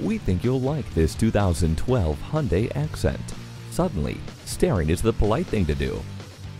We think you'll like this 2012 Hyundai Accent. Suddenly, staring is the polite thing to do.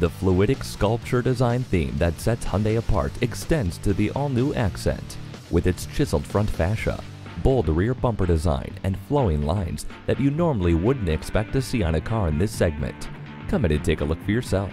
The fluidic sculpture design theme that sets Hyundai apart extends to the all-new Accent. With its chiseled front fascia, bold rear bumper design, and flowing lines that you normally wouldn't expect to see on a car in this segment. Come in and take a look for yourself.